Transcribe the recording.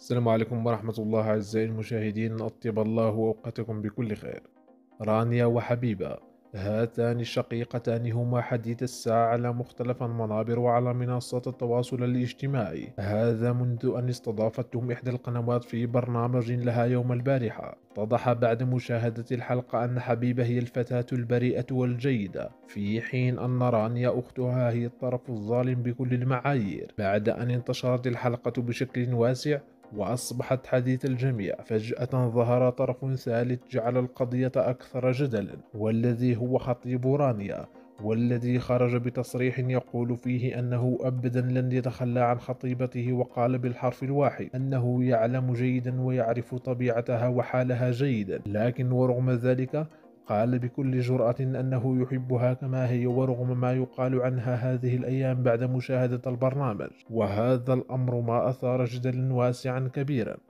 السلام عليكم ورحمة الله أعزائي المشاهدين، أطيب الله أوقاتكم بكل خير. رانيا وحبيبة هاتان الشقيقتان هما حديث الساعة على مختلف المنابر وعلى منصات التواصل الاجتماعي، هذا منذ أن استضافتهم إحدى القنوات في برنامج لها يوم البارحة. اتضح بعد مشاهدة الحلقة أن حبيبة هي الفتاة البريئة والجيدة، في حين أن رانيا أختها هي الطرف الظالم بكل المعايير. بعد أن انتشرت الحلقة بشكل واسع وأصبحت حديث الجميع، فجأة ظهر طرف ثالث جعل القضية أكثر جدلا، والذي هو خطيب رانيا، والذي خرج بتصريح يقول فيه أنه أبدا لن يتخلى عن خطيبته، وقال بالحرف الواحد أنه يعلم جيدا ويعرف طبيعتها وحالها جيدا، لكن ورغم ذلك قال بكل جرأة أنه يحبها كما هي، ورغم ما يقال عنها هذه الأيام بعد مشاهدة البرنامج. وهذا الأمر ما أثار جدلا واسعا كبيرا.